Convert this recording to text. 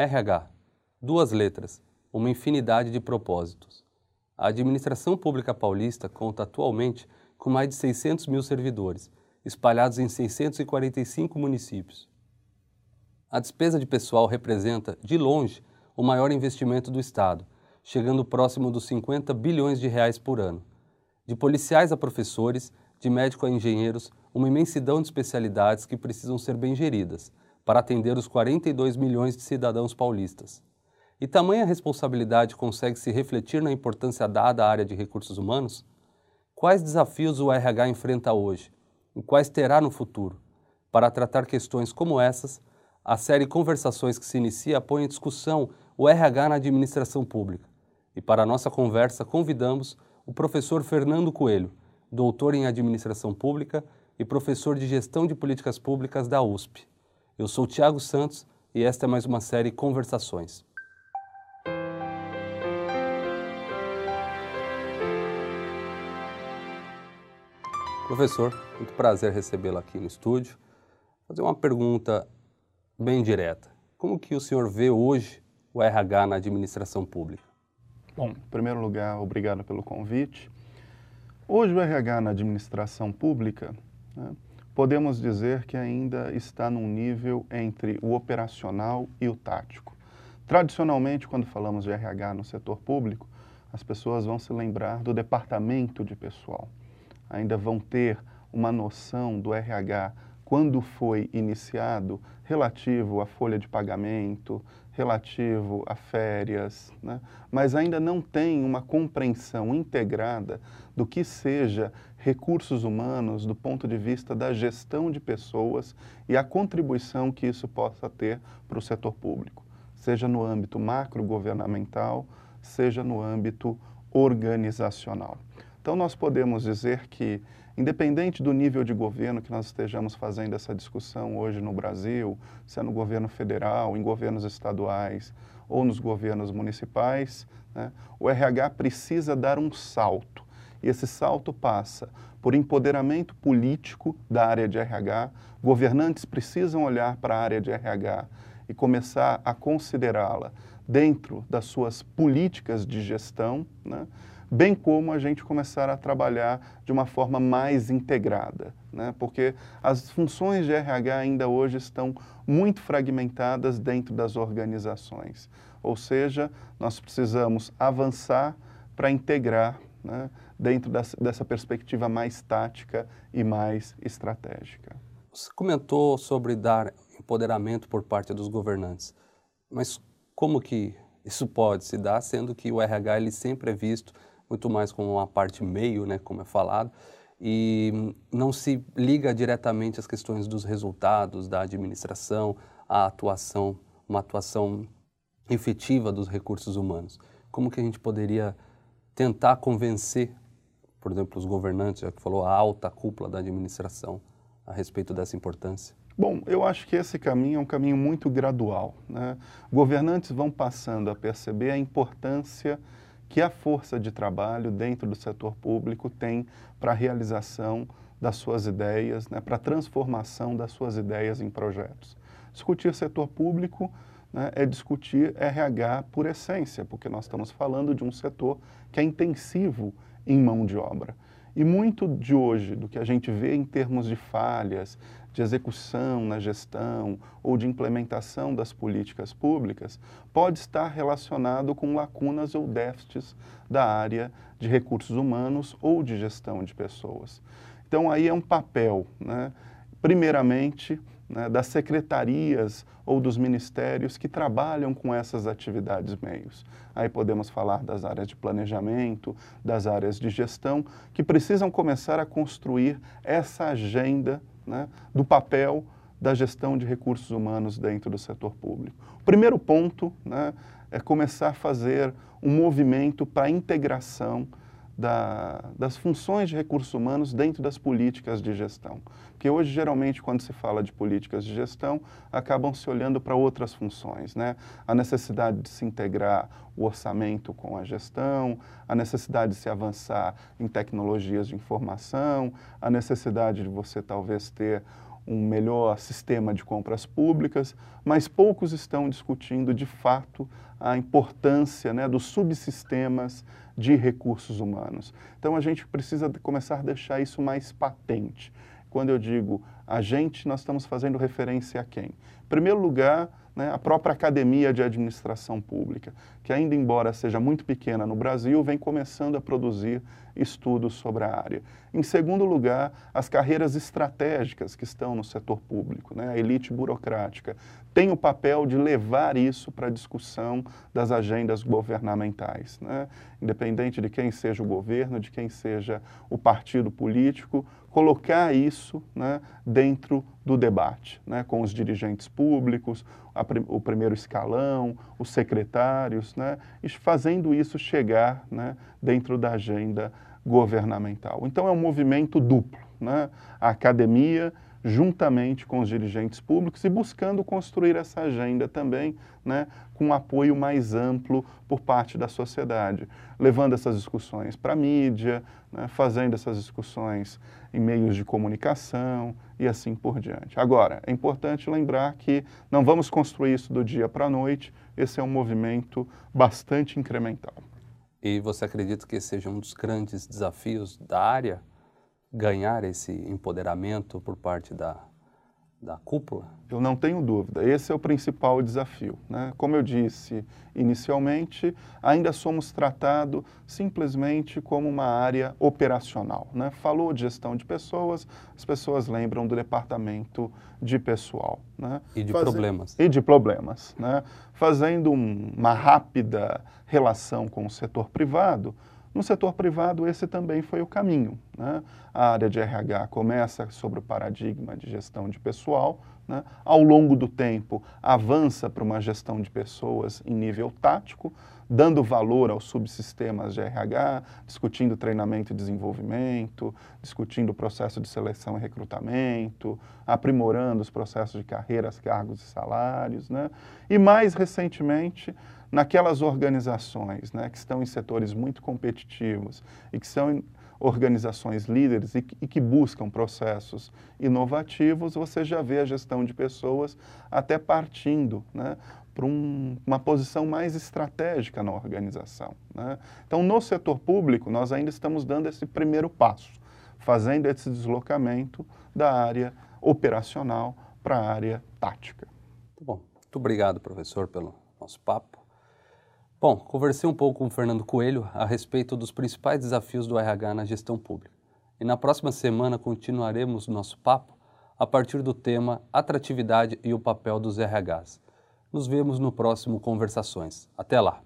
RH, duas letras, uma infinidade de propósitos. A administração pública paulista conta atualmente com mais de 600 mil servidores, espalhados em 645 municípios. A despesa de pessoal representa, de longe, o maior investimento do Estado, chegando próximo dos 50 bilhões de reais por ano. De policiais a professores, de médico a engenheiros, uma imensidão de especialidades que precisam ser bem geridas, para atender os 42 milhões de cidadãos paulistas. E tamanha responsabilidade consegue se refletir na importância dada à área de recursos humanos? Quais desafios o RH enfrenta hoje e quais terá no futuro? Para tratar questões como essas, a série Conversações que se inicia põe em discussão o RH na administração pública. E para a nossa conversa convidamos o professor Fernando Coelho, doutor em administração pública e professor de gestão de políticas públicas da USP. Eu sou Thiago Santos e esta é mais uma série Conversações. Professor, muito prazer recebê-lo aqui no estúdio. Vou fazer uma pergunta bem direta. Como que o senhor vê hoje o RH na administração pública? Bom, em primeiro lugar, obrigado pelo convite. Hoje o RH na administração pública, né, podemos dizer que ainda está num nível entre o operacional e o tático. Tradicionalmente, quando falamos de RH no setor público, as pessoas vão se lembrar do departamento de pessoal. Ainda vão ter uma noção do RH quando foi iniciado relativo à folha de pagamento, relativo a férias, né? Mas ainda não tem uma compreensão integrada do que seja recursos humanos do ponto de vista da gestão de pessoas e a contribuição que isso possa ter para o setor público, seja no âmbito macro-governamental, seja no âmbito organizacional. Então, nós podemos dizer que, independente do nível de governo que nós estejamos fazendo essa discussão hoje no Brasil, se é no governo federal, em governos estaduais ou nos governos municipais, né, o RH precisa dar um salto. E esse salto passa por empoderamento político da área de RH. Governantes precisam olhar para a área de RH e começar a considerá-la dentro das suas políticas de gestão, né, bem como a gente começar a trabalhar de uma forma mais integrada, né? Porque as funções de RH ainda hoje estão muito fragmentadas dentro das organizações. Ou seja, nós precisamos avançar para integrar, né, dentro dessa perspectiva mais tática e mais estratégica. Você comentou sobre dar empoderamento por parte dos governantes, mas como que isso pode se dar, sendo que o RH ele sempre é visto muito mais como uma parte meio, né, como é falado, e não se liga diretamente às questões dos resultados da administração, à atuação, uma atuação efetiva dos recursos humanos. Como que a gente poderia tentar convencer, por exemplo, os governantes, já que falou a alta cúpula da administração, a respeito dessa importância? Bom, eu acho que esse caminho é um caminho muito gradual, né? Governantes vão passando a perceber a importância que a força de trabalho dentro do setor público tem para a realização das suas ideias, né, para a transformação das suas ideias em projetos. Discutir setor público, né, é discutir RH por essência, porque nós estamos falando de um setor que é intensivo em mão de obra. E muito de hoje, do que a gente vê em termos de falhas, de execução na gestão ou de implementação das políticas públicas, pode estar relacionado com lacunas ou déficits da área de recursos humanos ou de gestão de pessoas. Então, aí é um papel, né, primeiramente, né, das secretarias ou dos ministérios que trabalham com essas atividades meios. Aí podemos falar das áreas de planejamento, das áreas de gestão, que precisam começar a construir essa agenda, né, do papel da gestão de recursos humanos dentro do setor público. O primeiro ponto, né, é começar a fazer um movimento para a integração das funções de recursos humanos dentro das políticas de gestão. Porque hoje, geralmente, quando se fala de políticas de gestão, acabam se olhando para outras funções, né? A necessidade de se integrar o orçamento com a gestão, a necessidade de se avançar em tecnologias de informação, a necessidade de você, talvez, ter um melhor sistema de compras públicas, mas poucos estão discutindo, de fato, a importância, né, dos subsistemas de recursos humanos. Então, a gente precisa começar a deixar isso mais patente. Quando eu digo a gente, nós estamos fazendo referência a quem? Em primeiro lugar, né, a própria Academia de Administração Pública, que ainda embora seja muito pequena no Brasil, vem começando a produzir estudos sobre a área. Em segundo lugar, as carreiras estratégicas que estão no setor público, né, a elite burocrática, tem o papel de levar isso para a discussão das agendas governamentais, né? Independente de quem seja o governo, de quem seja o partido político, colocar isso, né, dentro do debate, né, com os dirigentes públicos, o primeiro escalão, os secretários, né, e fazendo isso chegar, né, dentro da agenda governamental. Então é um movimento duplo, né, a academia juntamente com os dirigentes públicos e buscando construir essa agenda também, né, com um apoio mais amplo por parte da sociedade, levando essas discussões para a mídia, né, fazendo essas discussões em meios de comunicação e assim por diante. Agora, é importante lembrar que não vamos construir isso do dia para a noite, esse é um movimento bastante incremental. E você acredita que esse seja um dos grandes desafios da área? Ganhar esse empoderamento por parte da cúpula? Eu não tenho dúvida, esse é o principal desafio, né? Como eu disse inicialmente, ainda somos tratados simplesmente como uma área operacional, né? Falou de gestão de pessoas, as pessoas lembram do departamento de pessoal, né? E de problemas. E de problemas, né? Fazendo uma rápida relação com o setor privado, no setor privado, esse também foi o caminho, né? A área de RH começa sobre o paradigma de gestão de pessoal, né? Ao longo do tempo, avança para uma gestão de pessoas em nível tático, dando valor aos subsistemas de RH, discutindo treinamento e desenvolvimento, discutindo o processo de seleção e recrutamento, aprimorando os processos de carreiras, cargos e salários, né? E mais recentemente, naquelas organizações, né, que estão em setores muito competitivos e que são organizações líderes e que buscam processos inovativos, você já vê a gestão de pessoas até partindo, né, para uma posição mais estratégica na organização, né? Então, no setor público, nós ainda estamos dando esse primeiro passo, fazendo esse deslocamento da área operacional para a área tática. Muito bom. Muito obrigado, professor, pelo nosso papo. Bom, conversei um pouco com o Fernando Coelho a respeito dos principais desafios do RH na gestão pública. E na próxima semana continuaremos nosso papo a partir do tema Atratividade e o papel dos RHs. Nos vemos no próximo Conversações. Até lá!